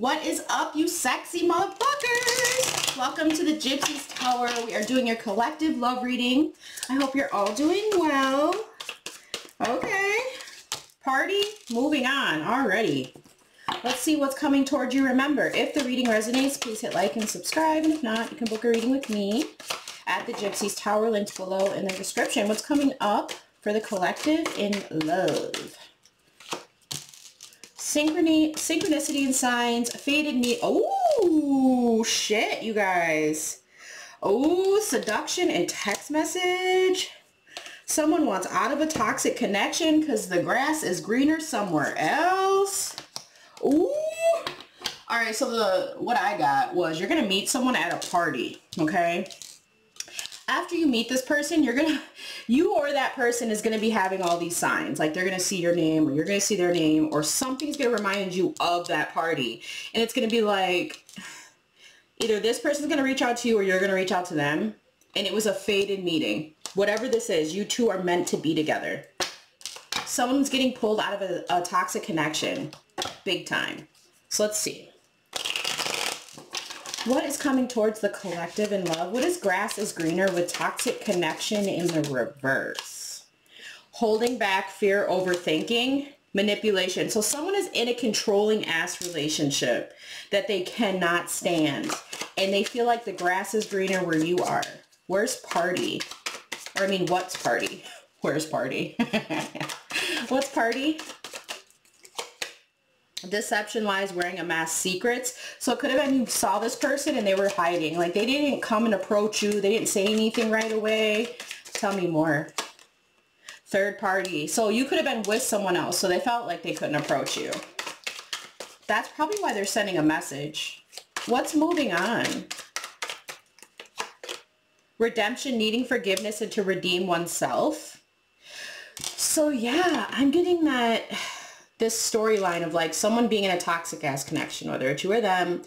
What is up, you sexy motherfuckers? Welcome to the Gypsy's Tower. We are doing your collective love reading. I hope you're all doing well. Okay. Party. Moving on. Alrighty. Let's see what's coming towards you. Remember, if the reading resonates, please hit like and subscribe. And if not, you can book a reading with me at the Gypsy's Tower, linked below in the description. What's coming up for the collective in love? Synchronicity and signs, fated need. Oh, shit, you guys. Oh, seduction and text message. Someone wants out of a toxic connection because the grass is greener somewhere else. Ooh. All right, so what I got was you're going to meet someone at a party, okay? After you meet this person, you or that person is going to be having all these signs. Like they're going to see your name, or you're going to see their name, or something's going to remind you of that party. And it's going to be like, either this person's going to reach out to you or you're going to reach out to them. And it was a fated meeting. Whatever this is, you two are meant to be together. Someone's getting pulled out of a toxic connection. Big time. So let's see. What is coming towards the collective in love? What is grass is greener with toxic connection in the reverse? Holding back, fear, overthinking, manipulation. So someone is in a controlling ass relationship that they cannot stand. And they feel like the grass is greener where you are. Where's party? Or I mean, what's party? Where's party? What's party? Deception, lies, wearing a mask, secrets. So it could have been you saw this person and they were hiding. Like they didn't come and approach you. They didn't say anything right away. Tell me more. Third party. So you could have been with someone else. So they felt like they couldn't approach you. That's probably why they're sending a message. What's moving on? Redemption, needing forgiveness and to redeem oneself. So yeah, I'm getting that... this storyline of like someone being in a toxic ass connection, whether it's you or them,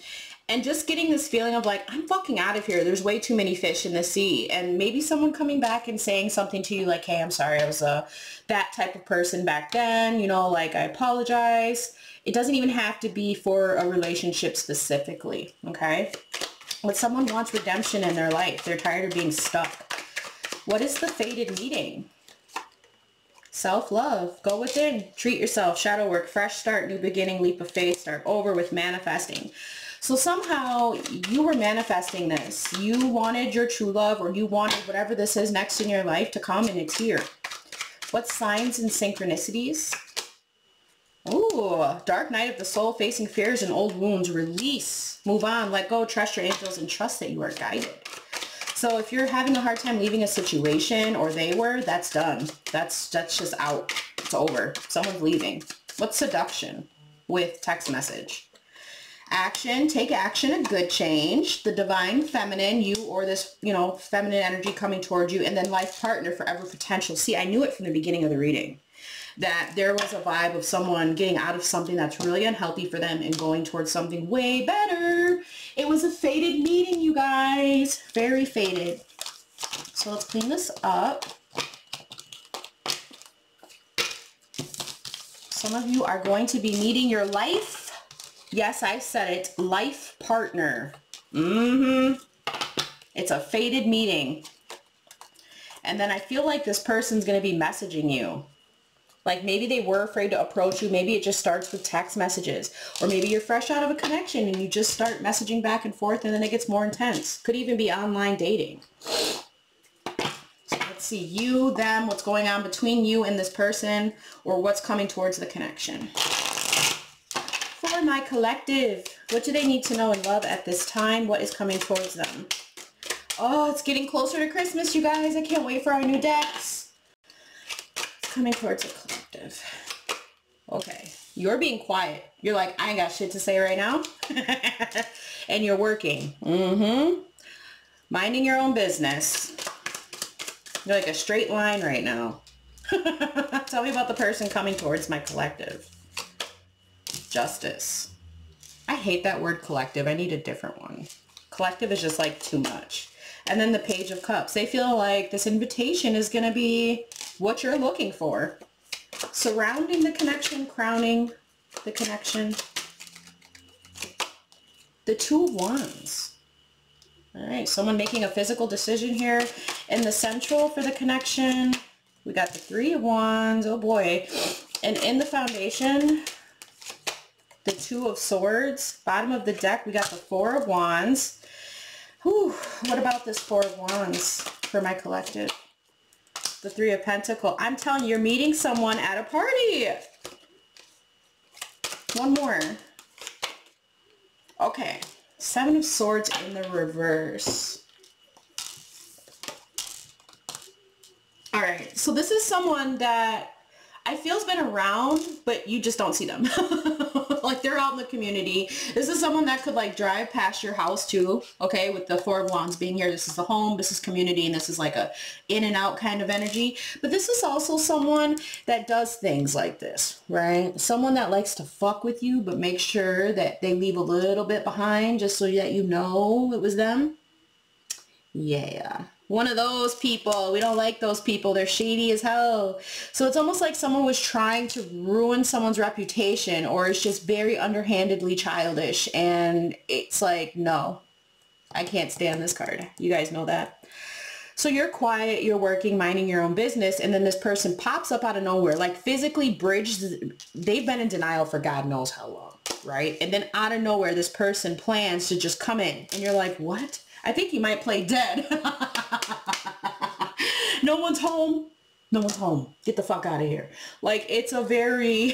and just getting this feeling of like, I'm fucking out of here. There's way too many fish in the sea. And maybe someone coming back and saying something to you like, hey, I'm sorry, I was that type of person back then, you know, like I apologize. It doesn't even have to be for a relationship specifically, okay? But someone wants redemption in their life. They're tired of being stuck. What is the fated meeting? Self-love. Go within. Treat yourself. Shadow work. Fresh start. New beginning. Leap of faith. Start over with manifesting. So somehow you were manifesting this. You wanted your true love, or you wanted whatever this is next in your life to come, and it's here. What signs and synchronicities? Ooh, dark night of the soul, facing fears and old wounds. Release. Move on. Let go. Trust your angels and trust that you are guided. So if you're having a hard time leaving a situation, or they were, that's done. That's just out. It's over. Someone's leaving. What's seduction with text message? Action. Take action. A good change. The divine feminine, you or this, you know, feminine energy coming towards you. And then life partner, forever potential. See, I knew it from the beginning of the reading that there was a vibe of someone getting out of something that's really unhealthy for them and going towards something way better. It was a faded meeting, you guys. Very faded. So let's clean this up. Some of you are going to be meeting your life. Yes, I said it. Life partner. It's a faded meeting. And then I feel like this person's going to be messaging you. Like maybe they were afraid to approach you. Maybe it just starts with text messages. Or maybe you're fresh out of a connection and you just start messaging back and forth, and then it gets more intense. Could even be online dating. So let's see, you, them, what's going on between you and this person, or what's coming towards the connection. For my collective, what do they need to know and love at this time? What is coming towards them? Oh, it's getting closer to Christmas, you guys. I can't wait for our new decks. Coming towards a collective. Okay, you're being quiet. You're like, I ain't got shit to say right now. And you're working. Minding your own business. You're like a straight line right now. Tell me about the person coming towards my collective. Justice. I hate that word collective. I need a different one. Collective is just like too much. And then the Page of Cups. They feel like this invitation is going to be what you're looking for. Surrounding the connection, crowning the connection. The Two of Wands. All right, someone making a physical decision here in the central for the connection. We got the Three of Wands, oh boy. And in the foundation, the Two of Swords. Bottom of the deck, we got the Four of Wands. Whew, what about this Four of Wands for my collective? The Three of Pentacles. I'm telling you, you're meeting someone at a party. One more. Okay. Seven of Swords in the reverse. All right. So this is someone that I feel has been around, but you just don't see them. Like, they're out in the community. This is someone that could, like, drive past your house too, okay, with the Four of Wands being here. This is the home, this is community, and this is like a in and out kind of energy. But this is also someone that does things like this, right? Someone that likes to fuck with you, but make sure that they leave a little bit behind just so that you know it was them. Yeah. One of those people. We don't like those people. They're shady as hell. So it's almost like someone was trying to ruin someone's reputation, or it's just very underhandedly childish. And it's like, no, I can't stand this card. You guys know that. So you're quiet, you're working, minding your own business, and then this person pops up out of nowhere, like physically bridged. They've been in denial for God knows how long, right? And then out of nowhere, this person plans to just come in, and you're like, what? I think he might play dead. No one's home. No one's home. Get the fuck out of here. Like, it's a very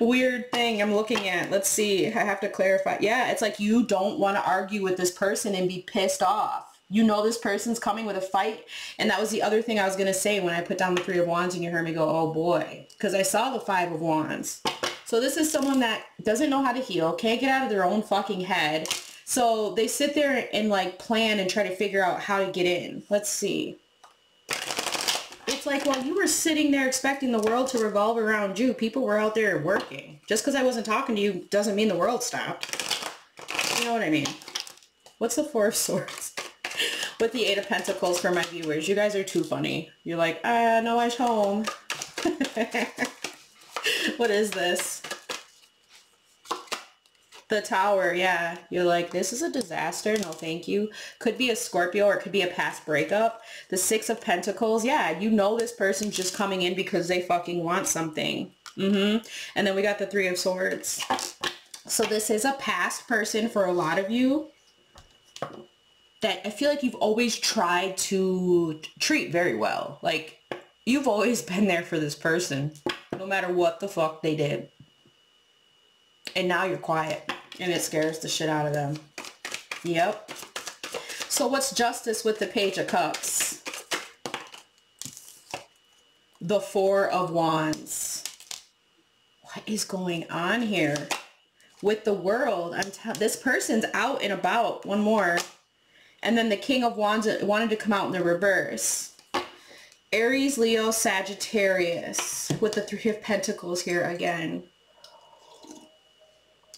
weird thing I'm looking at. Let's see. I have to clarify. Yeah, it's like you don't want to argue with this person and be pissed off. You know this person's coming with a fight. And that was the other thing I was going to say when I put down the Three of Wands and you heard me go, oh boy, because I saw the Five of Wands. So this is someone that doesn't know how to heal, can't get out of their own fucking head. So they sit there and, like, plan and try to figure out how to get in. Let's see. It's like, while you were sitting there expecting the world to revolve around you, people were out there working. Just because I wasn't talking to you doesn't mean the world stopped. You know what I mean? What's the Four of Swords? With the Eight of Pentacles for my viewers. You guys are too funny. You're like, ah, no, I'm home. What is this? The Tower, yeah. You're like, this is a disaster. No, thank you. Could be a Scorpio, or it could be a past breakup. The Six of Pentacles, yeah. You know this person's just coming in because they fucking want something. And then we got the Three of Swords. So this is a past person for a lot of you that I feel like you've always tried to treat very well. Like, you've always been there for this person, no matter what the fuck they did. And now you're quiet. And it scares the shit out of them. Yep. So what's justice with the Page of Cups? The Four of Wands. What is going on here with the world? This person's out and about. One more. And then the King of Wands wanted to come out in the reverse. Aries, Leo, Sagittarius. With the Three of Pentacles here again.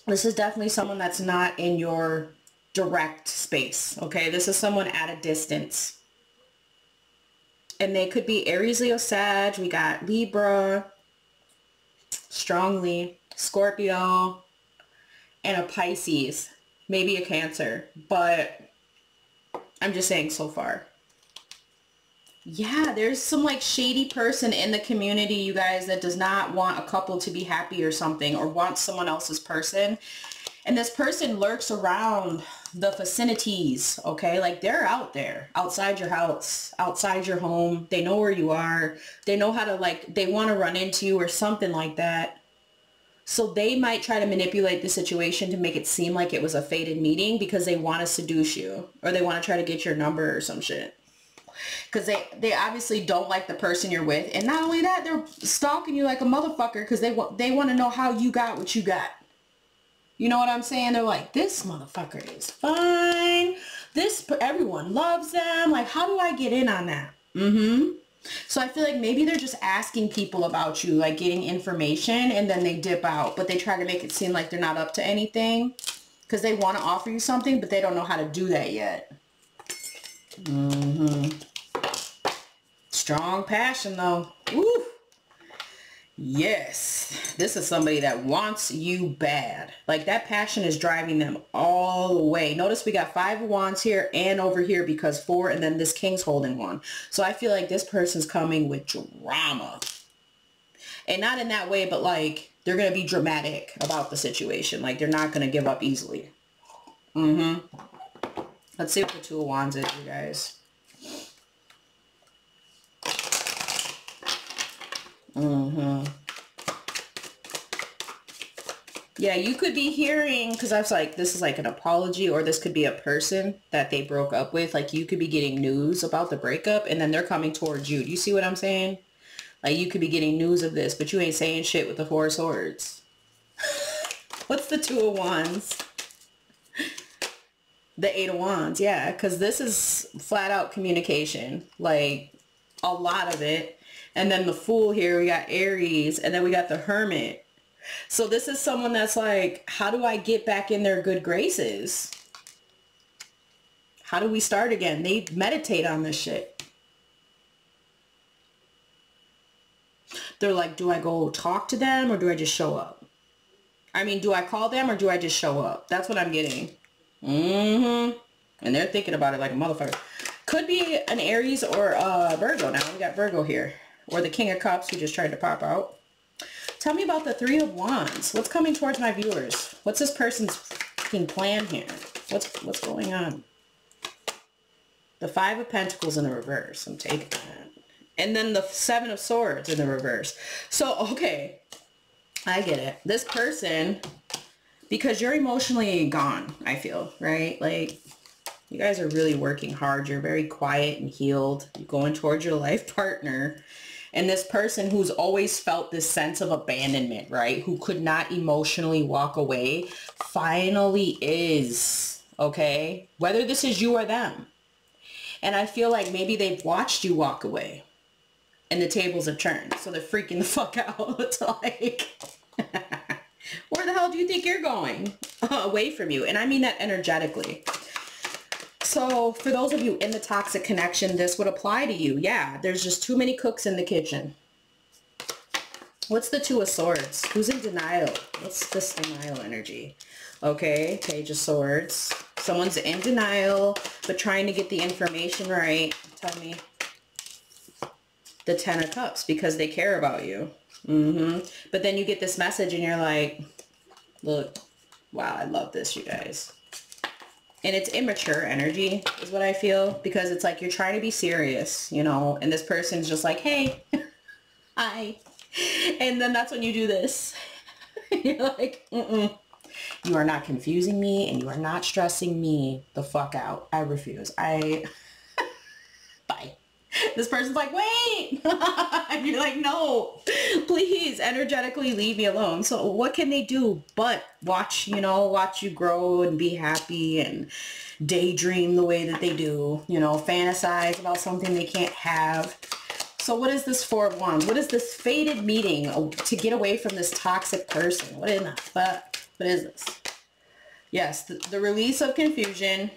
This is definitely someone that's not in your direct space, okay? This is someone at a distance. And they could be Aries, Leo, Sag. We got Libra, strongly, Scorpio, and a Pisces. Maybe a Cancer, but I'm just saying so far. Yeah, there's some, like, shady person in the community, you guys, that does not want a couple to be happy or something, or wants someone else's person. And this person lurks around the vicinities, okay? Like, they're out there, outside your house, outside your home. They know where you are. They know how to, like, they want to run into you or something like that. So they might try to manipulate the situation to make it seem like it was a fated meeting because they want to seduce you, or they want to try to get your number or some shit. Because they obviously don't like the person you're with. And not only that, they're stalking you like a motherfucker because they want to know how you got what you got. You know what I'm saying? They're like, this motherfucker is fine. Everyone loves them. Like, how do I get in on that? So I feel like maybe they're just asking people about you, like getting information, and then they dip out. But they try to make it seem like they're not up to anything because they want to offer you something, but they don't know how to do that yet. Strong passion though. Woo. Yes, this is somebody that wants you bad. Like that passion is driving them all the way. Notice we got 5 of wands here and over here because 4 and then this king's holding one. So I feel like this person's coming with drama. And not in that way, but like they're going to be dramatic about the situation. Like they're not going to give up easily. Let's see what the 2 of wands is, you guys. Yeah, you could be hearing, because I was like, this is like an apology, or this could be a person that they broke up with. Like you could be getting news about the breakup and then they're coming towards you. Do you see what I'm saying? Like you could be getting news of this, but you ain't saying shit with the 4 of swords. What's the 2 of wands? The 8 of wands. Yeah, because this is flat out communication, like a lot of it. And then the fool here, we got Aries, and then we got the hermit. So this is someone that's like, how do I get back in their good graces? How do we start again? They meditate on this shit. They're like, do I go talk to them or do I just show up? I mean, do I call them or do I just show up? That's what I'm getting. And they're thinking about it like a motherfucker. Could be an Aries or a Virgo now. We got Virgo here. Or the King of Cups who just tried to pop out. Tell me about the 3 of wands. What's coming towards my viewers? What's this person's fucking plan here? What's going on? The 5 of pentacles in the reverse. I'm taking that. And then the 7 of swords in the reverse. So, okay. I get it. This person, because you're emotionally gone, I feel, right? Like, you guys are really working hard. You're very quiet and healed. You're going towards your life partner. And this person who's always felt this sense of abandonment, right? Who could not emotionally walk away, finally is, okay? Whether this is you or them. And I feel like maybe they've watched you walk away and the tables have turned. So they're freaking the fuck out. It's like, where the hell do you think you're going? Away from you. And I mean that energetically. So for those of you in the toxic connection, this would apply to you. Yeah, there's just too many cooks in the kitchen. What's the 2 of swords? Who's in denial? What's this denial energy? Okay, page of swords. Someone's in denial, but trying to get the information right. Tell me. The 10 of cups, because they care about you. But then you get this message and you're like, look, wow, I love this, you guys. And it's immature energy is what I feel, because it's like you're trying to be serious, you know, and this person's just like, hey, hi. And then that's when you do this. You're like, you are not confusing me and you are not stressing me the fuck out. I refuse. Bye. This person's like, wait. And you're like, no, please energetically leave me alone. So what can they do but watch, you know, watch you grow and be happy and daydream the way that they do, you know, fantasize about something they can't have. So what is this 4 of wands? What is this fated meeting to get away from this toxic person? What is that? What is this? Yes, the release of confusion.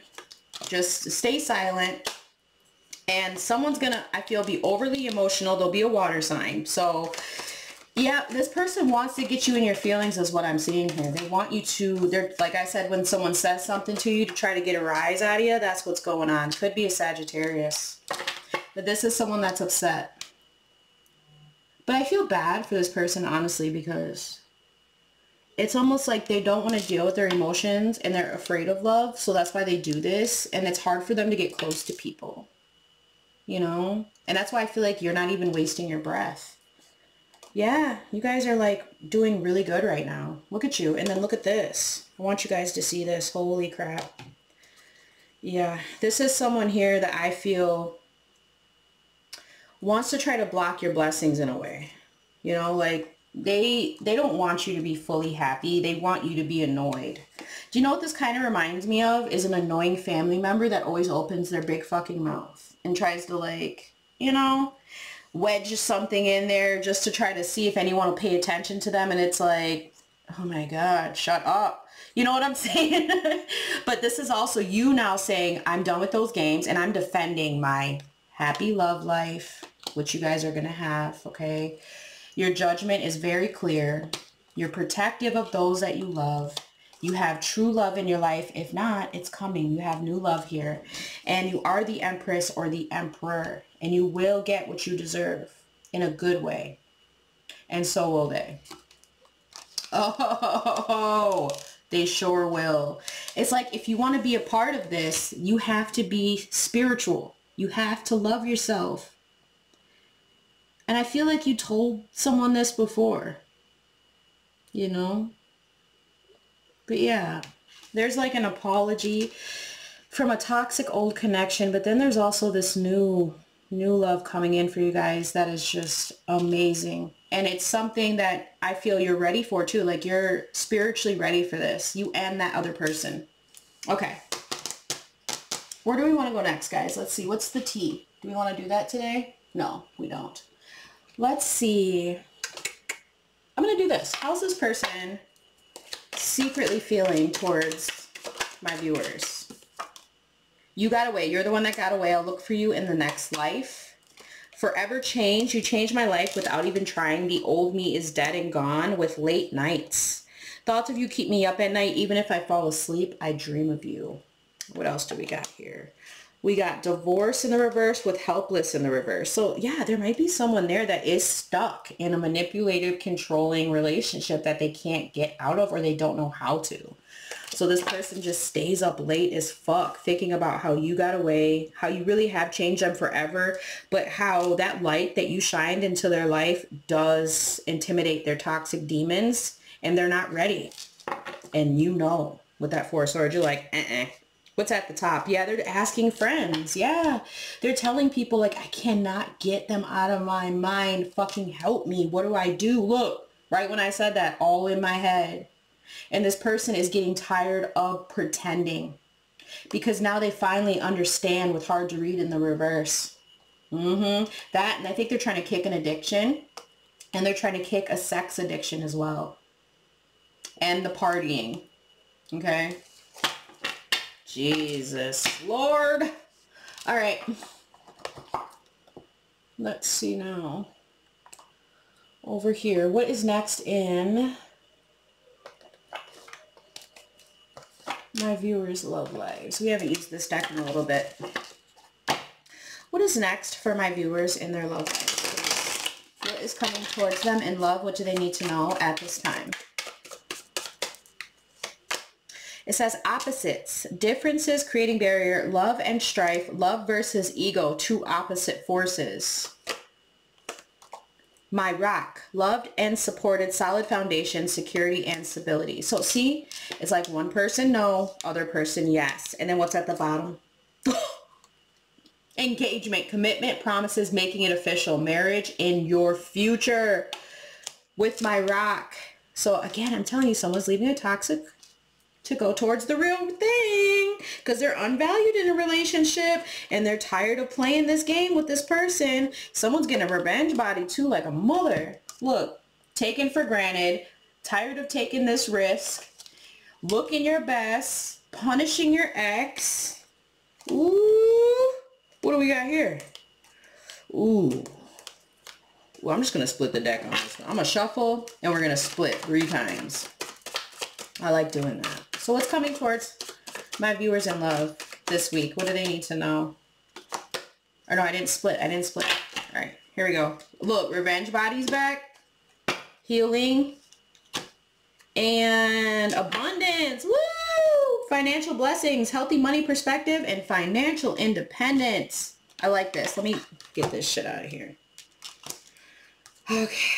Just stay silent. And someone's gonna, I feel, be overly emotional. There'll be a water sign. So, yeah, this person wants to get you in your feelings is what I'm seeing here. They want you to, they're, like I said, when someone says something to you to try to get a rise out of you, that's what's going on. Could be a Sagittarius. But this is someone that's upset. But I feel bad for this person, honestly, because it's almost like they don't want to deal with their emotions and they're afraid of love. So that's why they do this. And it's hard for them to get close to people. You know, and that's why I feel like you're not even wasting your breath. Yeah, you guys are like doing really good right now. Look at you. And then look at this. I want you guys to see this. Holy crap. Yeah, this is someone here that I feel wants to try to block your blessings in a way. You know, like they don't want you to be fully happy. They want you to be annoyed. Do you know what this kind of reminds me of? Is an annoying family member that always opens their big fucking mouth and tries to, like, you know, wedge something in there just to try to see if anyone will pay attention to them. And it's like, oh my God, shut up. You know what I'm saying? But this is also you now saying, I'm done with those games and I'm defending my happy love life, which you guys are going to have, okay? Your judgment is very clear. You're protective of those that you love. You have true love in your life. If not, it's coming. You have new love here. And you are the Empress or the Emperor. And you will get what you deserve in a good way. And so will they. Oh, they sure will. It's like if you want to be a part of this, you have to be spiritual. You have to love yourself. And I feel like you told someone this before, you know? But yeah, there's like an apology from a toxic old connection, but then there's also this new love coming in for you guys that is just amazing. And it's something that I feel you're ready for too. Like you're spiritually ready for this, you and that other person. Okay. Where do we want to go next, guys? Let's see. What's the tea? Do we want to do that today? No, we don't. Let's see. I'm going to do this. How's this person secretly feeling towards my viewers? You got away. You're the one that got away. I'll look for you in the next life. Forever change. You changed my life without even trying. The old me is dead and gone with late nights. Thoughts of you keep me up at night. Even if I fall asleep, I dream of you. What else do we got here? We got divorce in the reverse with helpless in the reverse. So yeah, there might be someone there that is stuck in a manipulative, controlling relationship that they can't get out of or they don't know how to. So this person just stays up late as fuck thinking about how you got away, how you really have changed them forever, but how that light that you shined into their life does intimidate their toxic demons and they're not ready. And you know, with that Four of Swords, you're like, uh-uh. What's at the top? Yeah, they're asking friends. Yeah, they're telling people like, I cannot get them out of my mind. Fucking help me. What do I do? Look, right when I said that, all in my head. And this person is getting tired of pretending because now they finally understand with hard to read in the reverse. That, and I think they're trying to kick an addiction and they're trying to kick a sex addiction as well. And the partying. Okay. Jesus Lord. All right. Let's see now. Over here. What is next in my viewers' love lives? We haven't used this deck in a little bit. What is next for my viewers in their love lives? What is coming towards them in love? What do they need to know at this time? It says opposites, differences creating barrier, love and strife, love versus ego, two opposite forces. My rock, loved and supported, solid foundation, security and stability. So see, it's like one person no, other person yes. And then what's at the bottom? Engagement, commitment, promises, making it official, marriage in your future with my rock. So again, I'm telling you, someone's leaving a toxic to go towards the real thing because they're unvalued in a relationship and they're tired of playing this game with this person. Someone's getting a revenge body too, like a mother. Look, taken for granted, tired of taking this risk, looking your best, punishing your ex. Ooh, what do we got here? Ooh, well, I'm just gonna split the deck on this one. I'm gonna shuffle and we're gonna split 3 times. I like doing that. So what's coming towards my viewers in love this week? What do they need to know? Or no, I didn't split. I didn't split. All right, here we go. Look, revenge body's back, healing, and abundance. Woo! Financial blessings, healthy money perspective, and financial independence. I like this. Let me get this shit out of here. Okay.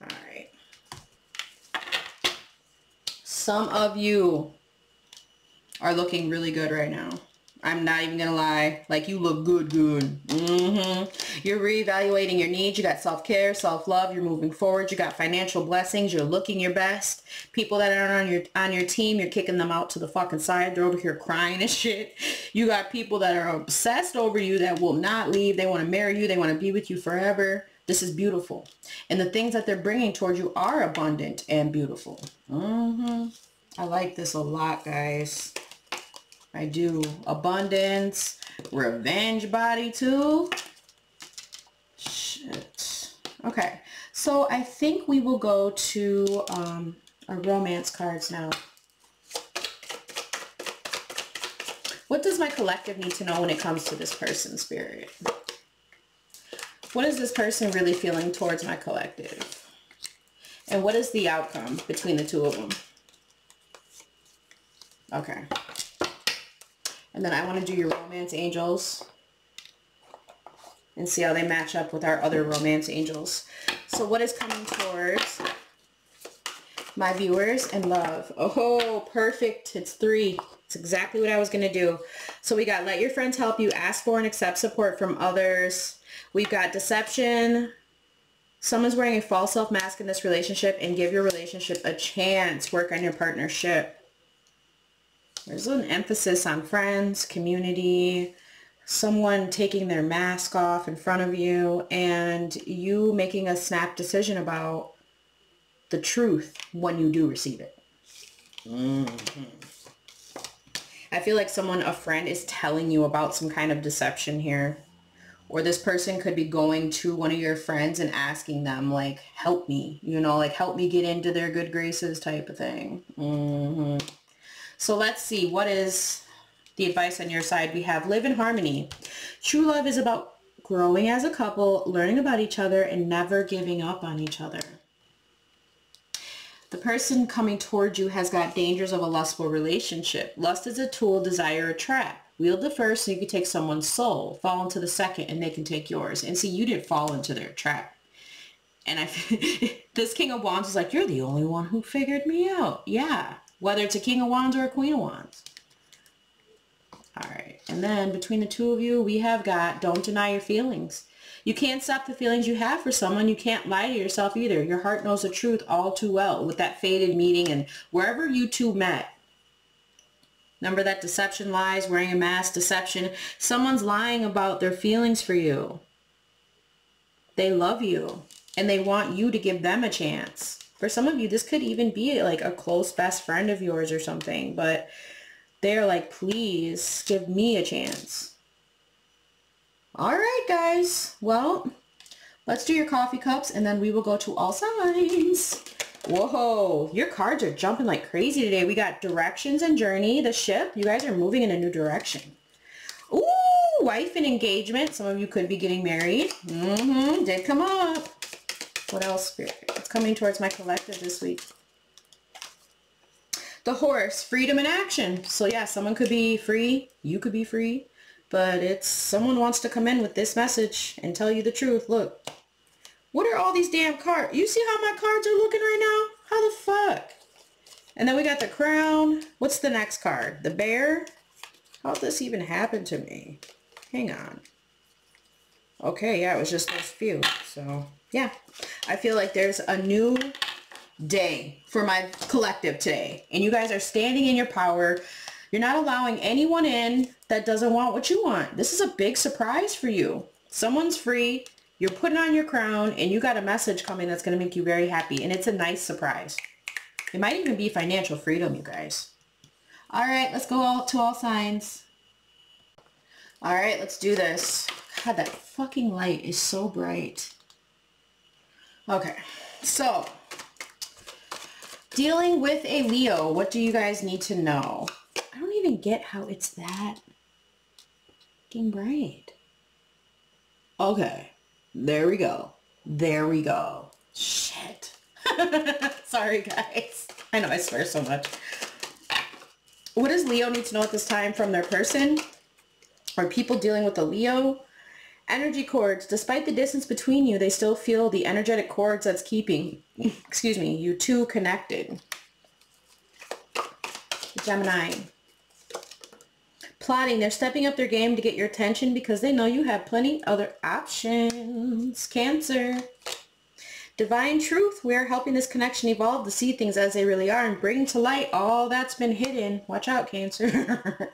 All right. Some of you are looking really good right now. I'm not even gonna lie. Like, you look good, good. You're reevaluating your needs. You got self-care, self-love. You're moving forward. You got financial blessings. You're looking your best. People that aren't on your team, you're kicking them out to the fucking side. They're over here crying and shit. You got people that are obsessed over you that will not leave. They want to marry you. They want to be with you forever. This is beautiful. And the things that they're bringing towards you are abundant and beautiful. I like this a lot, guys. I do. Abundance. Revenge body, too. Shit. Okay. So I think we will go to our romance cards now. What does my collective need to know when it comes to this person, Spirit? What is this person really feeling towards my collective? And what is the outcome between the two of them? Okay. And then I want to do your romance angels and see how they match up with our other romance angels. So what is coming towards my viewers and love? Oh, perfect. It's three. It's exactly what I was going to do. So we got let your friends help you, ask for and accept support from others. We've got deception. Someone's wearing a false self mask in this relationship, and give your relationship a chance. Work on your partnership. There's an emphasis on friends, community, someone taking their mask off in front of you, and you making a snap decision about the truth when you do receive it. Mm-hmm. I feel like someone, a friend, is telling you about some kind of deception here. Or this person could be going to one of your friends and asking them, like, help me, you know, like, help me get into their good graces type of thing. Mm-hmm. So let's see, what is the advice on your side? We have live in harmony. True love is about growing as a couple, learning about each other, and never giving up on each other. The person coming toward you has got dangers of a lustful relationship. Lust is a tool, desire a trap. Wield the first so you can take someone's soul, fall into the second, and they can take yours. And see, you did fall into their trap. And I, this King of Wands is like, you're the only one who figured me out. Yeah, whether it's a King of Wands or a Queen of Wands. All right, and then between the two of you, we have got don't deny your feelings. You can't stop the feelings you have for someone. You can't lie to yourself either. Your heart knows the truth all too well with that fated meeting and wherever you two met. Remember that deception, lies, wearing a mask, deception. Someone's lying about their feelings for you. They love you and they want you to give them a chance. For some of you, this could even be like a close best friend of yours or something, but they're like, please give me a chance. All right, guys. Well, let's do your coffee cups, and then we will go to all signs. Whoa, your cards are jumping like crazy today. We got directions and journey, the ship. You guys are moving in a new direction. Ooh, wife and engagement. Some of you could be getting married. Mm-hmm, did come up. What else, Spirit? It's coming towards my collective this week. The horse, freedom and action. So, yeah, someone could be free. You could be free. But it's someone wants to come in with this message and tell you the truth. Look, what are all these damn cards? You see how my cards are looking right now? How the fuck? And then we got the crown. What's the next card? The bear? How'd this even happen to me? Hang on. Okay, yeah, it was just those few. So, yeah. I feel like there's a new day for my collective today. And you guys are standing in your power. You're not allowing anyone in that doesn't want what you want. This is a big surprise for you. Someone's free, you're putting on your crown, and you got a message coming that's going to make you very happy, and it's a nice surprise. It might even be financial freedom, you guys. All right, let's go to all signs. All right, let's do this. God, that fucking light is so bright. Okay, so dealing with a Leo, what do you guys need to know? I don't even get how it's that fucking bright. Okay. There we go. There we go. Shit. Sorry, guys. I know I swear so much. What does Leo need to know at this time from their person? Or people dealing with a Leo? Energy cords. Despite the distance between you, they still feel the energetic cords that's keeping, excuse me, you two connected. Gemini. Plotting. They're stepping up their game to get your attention because they know you have plenty other options. Cancer. Divine truth. We are helping this connection evolve to see things as they really are and bring to light all that's been hidden. Watch out, Cancer.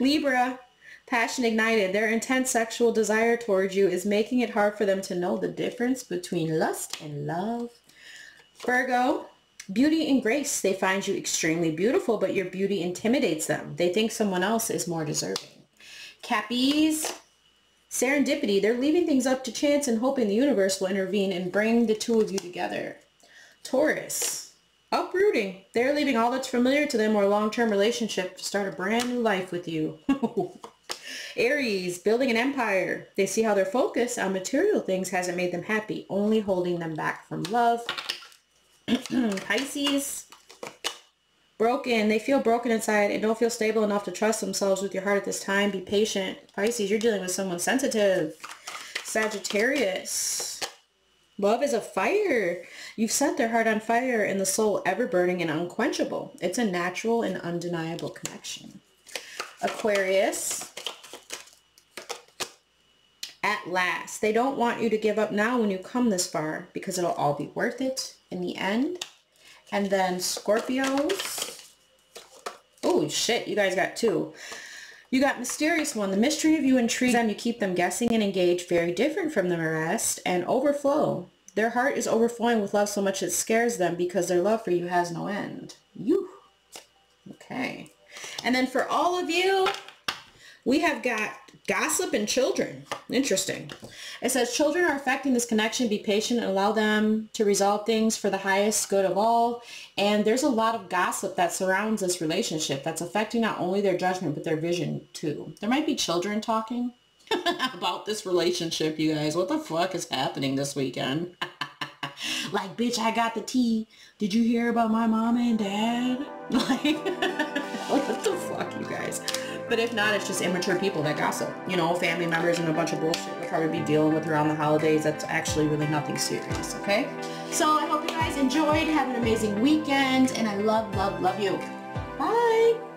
Libra. Passion ignited. Their intense sexual desire towards you is making it hard for them to know the difference between lust and love. Virgo. Beauty and grace. They find you extremely beautiful, but your beauty intimidates them. They think someone else is more deserving. Cappies. Serendipity, they're leaving things up to chance and hoping the universe will intervene and bring the two of you together. Taurus, uprooting. They're leaving all that's familiar to them or long-term relationship to start a brand new life with you. Aries, building an empire. They see how their focus on material things hasn't made them happy, only holding them back from love. Pisces, broken. They feel broken inside and don't feel stable enough to trust themselves with your heart at this time. Be patient. Pisces, you're dealing with someone sensitive. Sagittarius, love is a fire. You've set their heart on fire and the soul ever burning and unquenchable. It's a natural and undeniable connection. Aquarius, at last. They don't want you to give up now when you come this far because it'll all be worth it in the end. And then Scorpios. Oh shit, you guys got two. You got mysterious one. The mystery of you intrigues them. You keep them guessing and engaged. Very different from the rest. And overflow. Their heart is overflowing with love so much it scares them because their love for you has no end. You. Okay. And then for all of you, we have got gossip and children. Interesting. It says, children are affecting this connection. Be patient and allow them to resolve things for the highest good of all. And there's a lot of gossip that surrounds this relationship that's affecting not only their judgment, but their vision too. There might be children talking about this relationship, you guys. What the fuck is happening this weekend? Like, bitch, I got the tea. Did you hear about my mom and dad? Like, what the fuck, you guys? But if not, it's just immature people that gossip. You know, family members and a bunch of bullshit we'll probably be dealing with around the holidays. That's actually really nothing serious, okay? So I hope you guys enjoyed. Have an amazing weekend. And I love, love, love you. Bye.